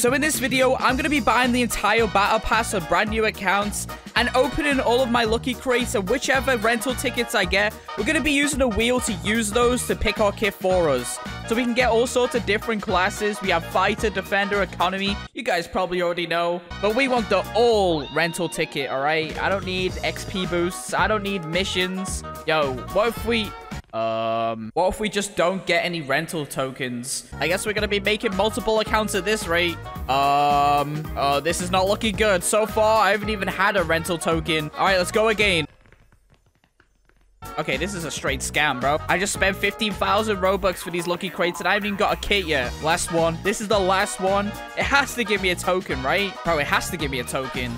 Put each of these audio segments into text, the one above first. So in this video, I'm going to be buying the entire battle pass of brand new accounts and opening all of my lucky crates, and whichever rental tickets I get, we're going to be using a wheel to use those to pick our kit for us. So we can get all sorts of different classes. We have fighter, defender, economy. You guys probably already know, but we want the all rental ticket, all right? I don't need XP boosts. I don't need missions. Yo, what if we just don't get any rental tokens? I guess we're gonna be making multiple accounts at this rate. This is not looking good. So far, I haven't even had a rental token. All right, let's go again. Okay, this is a straight scam, bro. I just spent 15,000 Robux for these lucky crates, and I haven't even got a kit yet. Last one. This is the last one. It has to give me a token, right? Bro, it has to give me a token.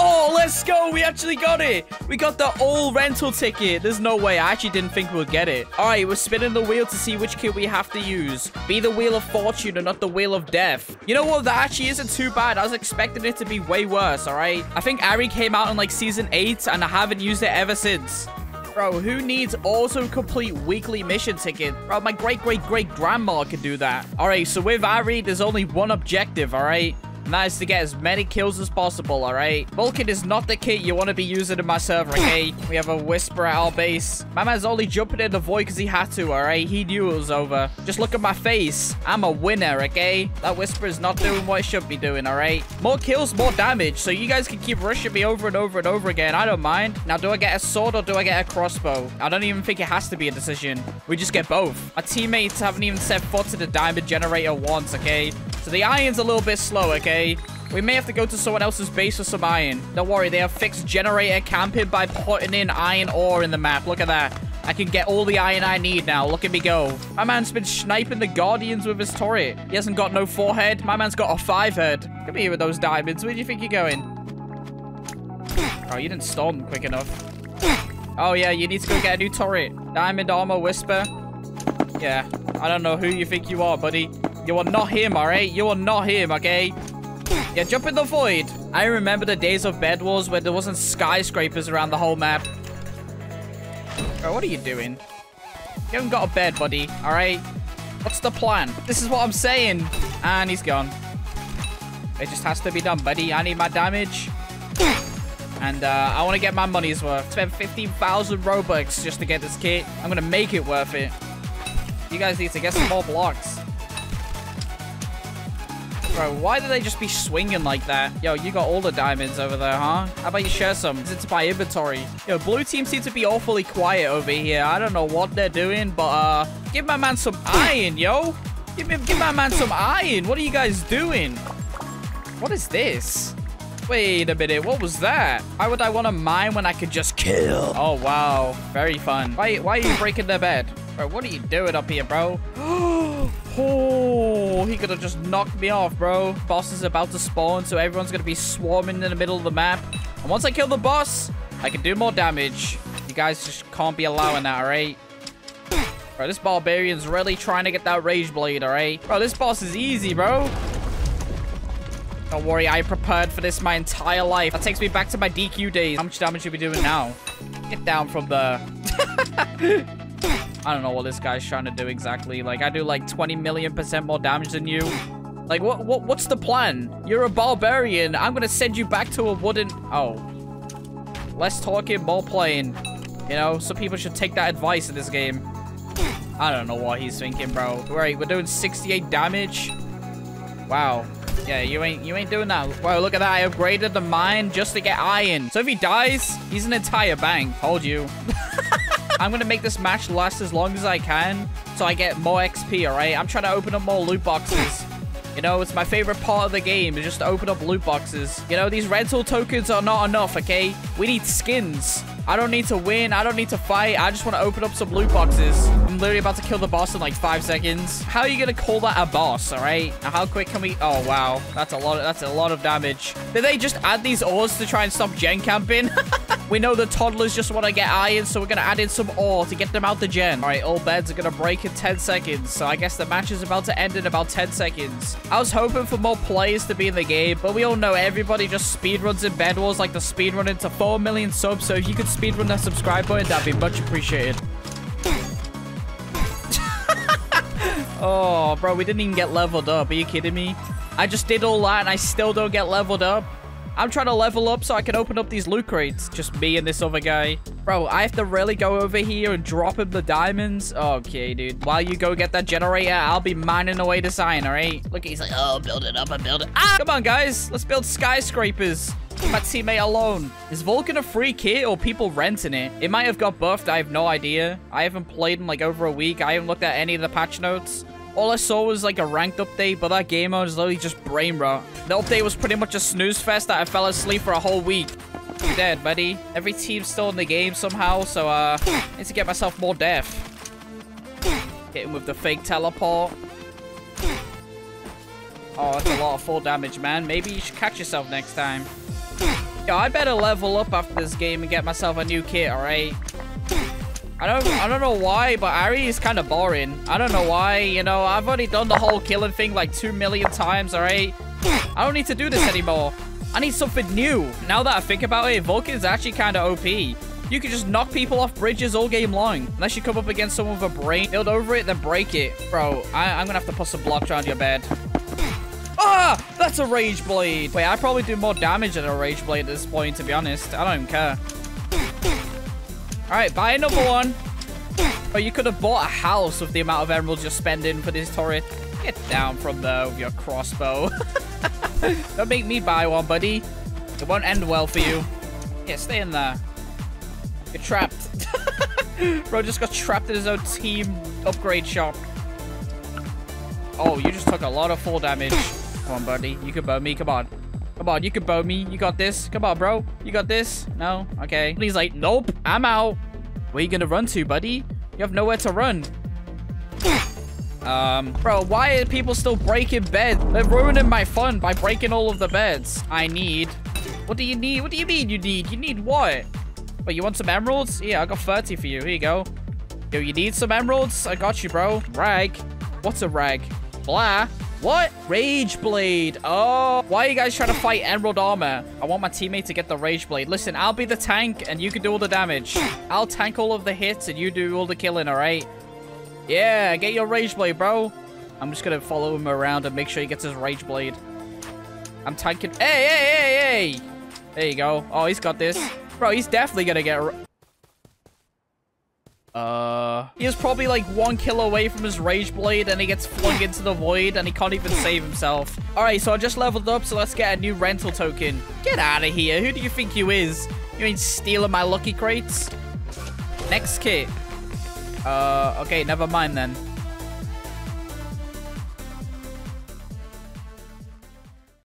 Oh, let's go. We actually got it. We got the all rental ticket. There's no way. I actually didn't think we'd get it. All right, we're spinning the wheel to see which kit we have to use. Be the wheel of fortune and not the wheel of death. You know what? That actually isn't too bad. I was expecting it to be way worse, all right? I think Ari came out in like season 8, and I haven't used it ever since. Bro, who needs auto-complete weekly mission ticket? Bro, my great-great-great-grandma could do that. All right, so with Ari, there's only one objective, all right? And that is to get as many kills as possible, all right? Vulcan is not the kit you want to be using in my server, okay? We have a Whisper at our base. My man's only jumping in the void because he had to, all right? He knew it was over. Just look at my face. I'm a winner, okay? That Whisper is not doing what it should be doing, all right? More kills, more damage. So you guys can keep rushing me over and over and over again. I don't mind. Now, do I get a sword or do I get a crossbow? I don't even think it has to be a decision. We just get both. Our teammates haven't even set foot to the diamond generator once, okay? So the iron's a little bit slow, okay? We may have to go to someone else's base for some iron. Don't worry, they have fixed generator camping by putting in iron ore in the map. Look at that. I can get all the iron I need now. Look at me go. My man's been sniping the guardians with his turret. He hasn't got no 4 head. My man's got a 5 head. Come here with those diamonds. Where do you think you're going? Oh, you didn't storm quick enough. Oh, yeah, you need to go get a new turret. Diamond armor, Whisper. Yeah, I don't know who you think you are, buddy. You are not him, all right? You are not him, okay? Yeah, jump in the void. I remember the days of Bedwars where there wasn't skyscrapers around the whole map. Bro, what are you doing? You haven't got a bed, buddy, all right? What's the plan? This is what I'm saying. And he's gone. It just has to be done, buddy. I need my damage. And I want to get my money's worth. Spend 15,000 Robux just to get this kit. I'm going to make it worth it. You guys need to get some more blocks. Bro, why do they just be swinging like that? Yo, you got all the diamonds over there, huh? How about you share some? It's into my inventory. Yo, blue team seems to be awfully quiet over here. I don't know what they're doing, but give my man some iron, yo. Give my man some iron. What are you guys doing? What is this? Wait a minute, what was that? Why would I want to mine when I could just kill? Oh, wow. Very fun. Why are you breaking their bed? Bro, what are you doing up here, bro? Oh, he could have just knocked me off, bro. Boss is about to spawn, so everyone's going to be swarming in the middle of the map. And once I kill the boss, I can do more damage. You guys just can't be allowing that, all right? Bro, this barbarian's really trying to get that rage blade, all right? Bro, this boss is easy, bro. Don't worry, I prepared for this my entire life. That takes me back to my DQ days. How much damage are we doing now? Get down from the... I don't know what this guy's trying to do exactly. Like, I do like 20,000,000% more damage than you. Like, what's the plan? You're a barbarian. I'm gonna send you back to a wooden... Oh. Less talking, more playing. You know, some people should take that advice in this game. I don't know what he's thinking, bro. Right, we're doing 68 damage. Wow. Yeah, you ain't doing that. Wow, look at that. I upgraded the mine just to get iron. So if he dies, he's an entire bank. Told you. I'm going to make this match last as long as I can so I get more XP, all right? I'm trying to open up more loot boxes. You know, it's my favorite part of the game is just to open up loot boxes. You know, these rental tokens are not enough, okay? We need skins. I don't need to win. I don't need to fight. I just want to open up some loot boxes. I'm literally about to kill the boss in like 5 seconds. How are you going to call that a boss, all right? Now, how quick can we... Oh, wow. That's a lot of damage. Did they just add these ores to try and stop gen camping? We know the toddlers just want to get iron, so we're going to add in some ore to get them out the gen. All right, all beds are going to break in 10 seconds. So I guess the match is about to end in about 10 seconds. I was hoping for more players to be in the game, but we all know everybody just speedruns in Bedwars like the speedrun into 4 million subs. So if you could speedrun that subscribe button, that'd be much appreciated. Oh, bro, we didn't even get leveled up. Are you kidding me? I just did all that and I still don't get leveled up. I'm trying to level up so I can open up these loot crates. Just me and this other guy. Bro, I have to really go over here and drop him the diamonds? Okay, dude. While you go get that generator, I'll be mining away this iron, all right? Look, he's like, oh, build it up, I build it. Ah! Come on, guys. Let's build skyscrapers. My teammate alone. Is Vulcan a free kit or people renting it? It might have got buffed. I have no idea. I haven't played in like over a week. I haven't looked at any of the patch notes. All I saw was like a ranked update, but that game mode is literally just brain rot. The update was pretty much a snooze fest that I fell asleep for a whole week. I'm dead, buddy. Every team's still in the game somehow, so I need to get myself more death. Hit him with the fake teleport. Oh, that's a lot of full damage, man. Maybe you should catch yourself next time. Yo, I better level up after this game and get myself a new kit, alright? I don't know why, but Ari is kind of boring. I don't know why, you know, I've already done the whole killing thing like 2 million times, alright? I don't need to do this anymore. I need something new. Now that I think about it, Vulcan's actually kind of OP. You can just knock people off bridges all game long. Unless you come up against someone with a brain, build over it, then break it. Bro, I'm gonna have to put some blocks around your bed. Ah! That's a Rage Blade! Wait, I probably do more damage than a Rage Blade at this point, to be honest. I don't even care. Alright, buy another one. Oh, you could have bought a house with the amount of emeralds you're spending for this turret. Get down from there with your crossbow. Don't make me buy one, buddy. It won't end well for you. Yeah, stay in there. You're trapped. Bro just got trapped in his own team upgrade shop. Oh, you just took a lot of full damage. Come on, buddy. You can bow me. Come on. Come on. You can bow me. You got this. Come on, bro. You got this. No? Okay. And he's like, nope. I'm out. Where are you going to run to, buddy? You have nowhere to run. Bro, why are people still breaking beds? They're ruining my fun by breaking all of the beds. I need... What do you need? What do you mean you need? You need what? Wait, you want some emeralds? Yeah, I got 30 for you. Here you go. Yo, you need some emeralds? I got you, bro. Rag. What's a rag? Blah. What? Rage Blade. Oh, why are you guys trying to fight Emerald Armor? I want my teammate to get the Rage Blade. Listen, I'll be the tank and you can do all the damage. I'll tank all of the hits and you do all the killing, all right? Yeah, get your Rage Blade, bro. I'm just going to follow him around and make sure he gets his Rage Blade. I'm tanking. Hey, hey, hey, hey. There you go. Oh, he's got this. Bro, he's definitely going to get... He was probably like 1 kill away from his Rage Blade and he gets flung into the void and he can't even save himself. Alright, so I just leveled up, so let's get a new rental token. Get out of here. Who do you think you is? You ain't stealing my lucky crates? Next kit. Okay, never mind then.